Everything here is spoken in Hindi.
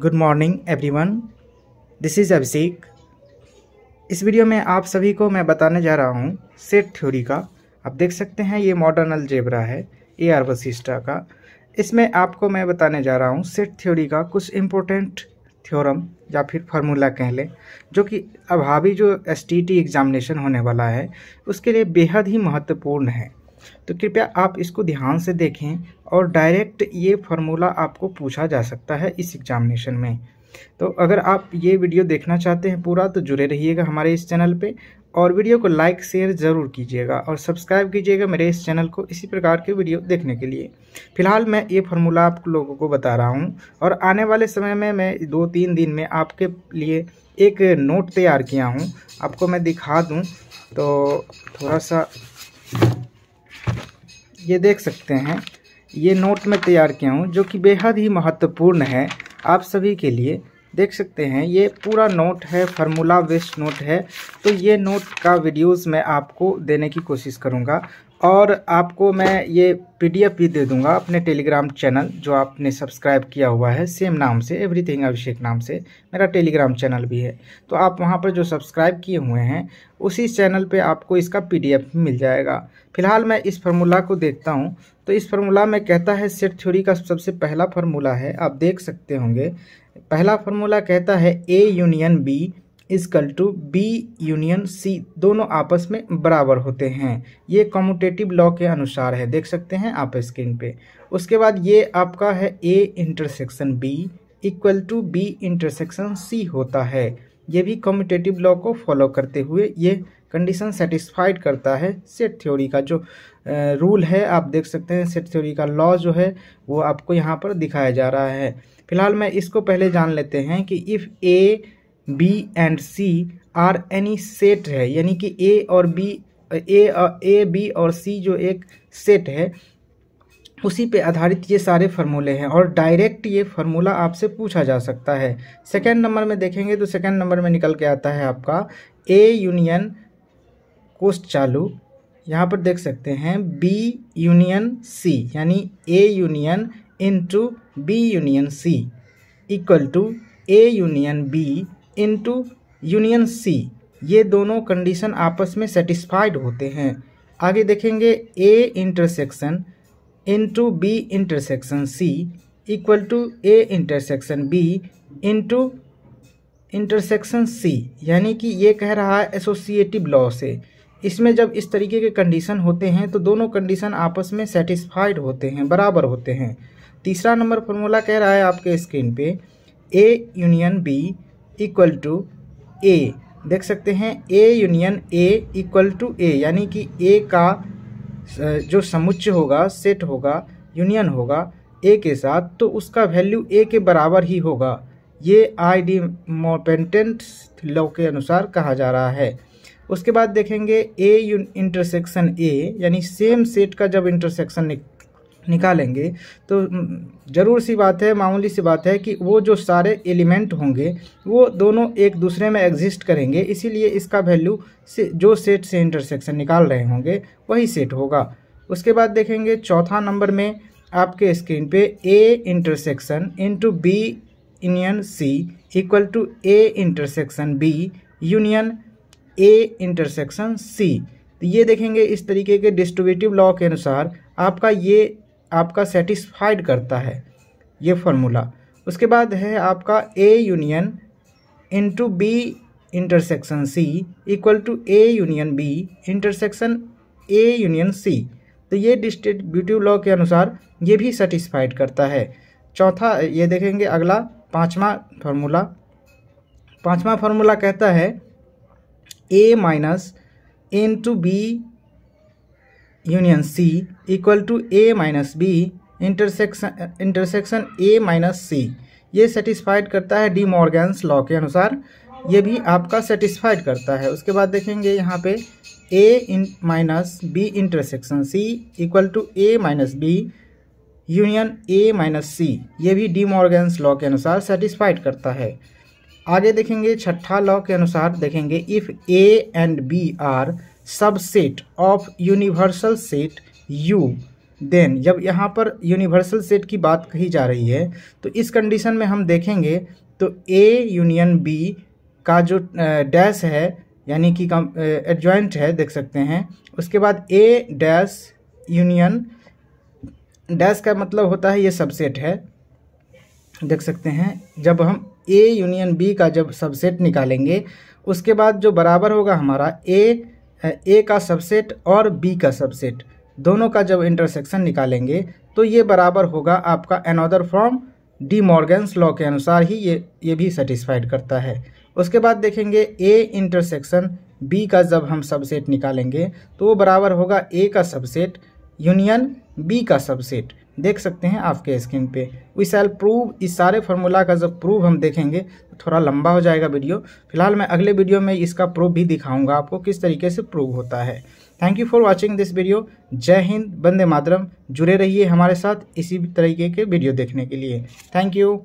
Good morning everyone, this is Abhishek. इस वीडियो में आप सभी को मैं बताने जा रहा हूँ सेट थ्योरी का। आप देख सकते हैं ये मॉडर्न अलजेब्रा है AR वशिष्ठा का। इसमें आपको मैं बताने जा रहा हूँ सेट थ्योरी का कुछ इम्पोर्टेंट थ्योरम या फिर फार्मूला कह लें, जो कि अभावी जो STT एग्जामिनेशन होने वाला है उसके लिए बेहद ही महत्वपूर्ण है। तो कृपया आप इसको ध्यान से देखें और डायरेक्ट ये फार्मूला आपको पूछा जा सकता है इस एग्जामिनेशन में। तो अगर आप ये वीडियो देखना चाहते हैं पूरा तो जुड़े रहिएगा हमारे इस चैनल पे, और वीडियो को लाइक शेयर ज़रूर कीजिएगा और सब्सक्राइब कीजिएगा मेरे इस चैनल को इसी प्रकार के वीडियो देखने के लिए। फिलहाल मैं ये फार्मूला आप लोगों को बता रहा हूँ, और आने वाले समय में मैं 2-3 दिन में आपके लिए एक नोट तैयार किया हूँ, आपको मैं दिखा दूँ। तो थोड़ा सा ये देख सकते हैं, ये नोट में तैयार किया हूँ जो कि बेहद ही महत्वपूर्ण है आप सभी के लिए। देख सकते हैं ये पूरा नोट है, फार्मूला बेस्ड नोट है। तो ये नोट का वीडियोस मैं आपको देने की कोशिश करूँगा, और आपको मैं ये PDF भी दे दूँगा अपने टेलीग्राम चैनल जो आपने सब्सक्राइब किया हुआ है सेम नाम से, एवरीथिंग अभिषेक नाम से मेरा टेलीग्राम चैनल भी है। तो आप वहाँ पर जो सब्सक्राइब किए हुए हैं उसी चैनल पे आपको इसका PDF मिल जाएगा। फिलहाल मैं इस फार्मूला को देखता हूँ। तो इस फार्मूला में कहता है, सेट थ्योरी का सबसे पहला फार्मूला है, आप देख सकते होंगे। पहला फार्मूला कहता है A union B equal to B union C, दोनों आपस में बराबर होते हैं। ये कम्यूटेटिव लॉ के अनुसार है, देख सकते हैं आप स्क्रीन पे। उसके बाद ये आपका है A intersection B equal to B intersection C होता है। ये भी कम्यूटेटिव लॉ को फॉलो करते हुए ये कंडीशन सेटिस्फाइड करता है। सेट थ्योरी का जो रूल है आप देख सकते हैं, सेट थ्योरी का लॉ जो है वो आपको यहाँ पर दिखाया जा रहा है। फिलहाल मैं इसको पहले जान लेते हैं कि if A, B and C are any set है, यानी कि A, B और C जो एक सेट है उसी पे आधारित ये सारे फार्मूले हैं, और डायरेक्ट ये फार्मूला आपसे पूछा जा सकता है। सेकेंड नंबर में देखेंगे तो सेकेंड नंबर में निकल के आता है आपका A यूनियन यहाँ पर देख सकते हैं B यूनियन C, यानी A union B union C equal to A union B union C। ये दोनों कंडीशन आपस में सेटिस्फाइड होते हैं। आगे देखेंगे A intersection B intersection C equal to A intersection B intersection C, यानी कि ये कह रहा है एसोसिएटिव लॉ से। इसमें जब इस तरीके के कंडीशन होते हैं तो दोनों कंडीशन आपस में सेटिस्फाइड होते हैं, बराबर होते हैं। तीसरा नंबर फार्मूला कह रहा है आपके स्क्रीन पे A union B equal to A, देख सकते हैं A union A equal to A, यानी कि A का जो समुच्चय होगा, सेट होगा, यूनियन होगा A के साथ, तो उसका वैल्यू A के बराबर ही होगा। ये आइडिमोपेंटेंट लॉ के अनुसार कहा जा रहा है। उसके बाद देखेंगे A इंटरसेक्शन A, यानी सेम सेट का जब इंटरसेक्शन निकालेंगे तो ज़रूर सी बात है, मामूली सी बात है कि वो जो सारे एलिमेंट होंगे वो दोनों एक दूसरे में एग्जिस्ट करेंगे, इसीलिए इसका वैल्यू जो सेट से इंटरसेक्शन निकाल रहे होंगे वही सेट होगा। उसके बाद देखेंगे चौथा नंबर में आपके स्क्रीन पे A intersection B union C equal to A intersection B union A intersection C। तो ये देखेंगे इस तरीके के डिस्ट्रीब्यूटिव लॉ के अनुसार आपका ये आपका सेटिस्फाइड करता है ये फार्मूला। उसके बाद है आपका A union B intersection C equal to A union B intersection A union C। तो ये डिस्ट्रीब्यूटिव लॉ के अनुसार ये भी सेटिस्फाइड करता है। चौथा ये देखेंगे अगला पाँचवा फार्मूला कहता है A - A union C equal to A - B intersection A - C। ये सेटिस्फाइड करता है डी मॉर्गन्स लॉ के अनुसार, ये भी आपका सेटिस्फाइड करता है। उसके बाद देखेंगे यहाँ पे A - B intersection C equal to A - B union A - C। ये भी डी मॉर्गन्स लॉ के अनुसार सेटिस्फाइड करता है। आगे देखेंगे छठा लॉ के अनुसार देखेंगे if A and B are subset of universal set U then जब यहाँ पर यूनिवर्सल सेट की बात कही जा रही है तो इस कंडीशन में हम देखेंगे तो ए यूनियन बी का जो डैश है यानी कि एडजॉइंट है देख सकते हैं। उसके बाद ए डैश यूनियन डैश का मतलब होता है ये सबसेट है देख सकते हैं। जब हम ए यूनियन बी का जब सबसेट निकालेंगे उसके बाद जो बराबर होगा हमारा ए का सबसेट और बी का सबसेट दोनों का जब इंटरसेक्शन निकालेंगे तो ये बराबर होगा आपका another form De Morgan's law के अनुसार ही ये भी सेटिस्फाइड करता है। उसके बाद देखेंगे ए इंटरसेक्शन बी का जब हम सबसेट निकालेंगे तो वो बराबर होगा ए का सबसेट यूनियन बी का सबसेट देख सकते हैं आपके स्क्रीन पे। वी शैल प्रूव इस सारे फार्मूला का जब प्रूव हम देखेंगे तो थोड़ा लंबा हो जाएगा वीडियो। फिलहाल मैं अगले वीडियो में इसका प्रूव भी दिखाऊंगा आपको किस तरीके से प्रूव होता है। Thank you for watching this video. जय हिंद, वंदे मातरम। जुड़े रहिए हमारे साथ इसी तरीके के वीडियो देखने के लिए। Thank you.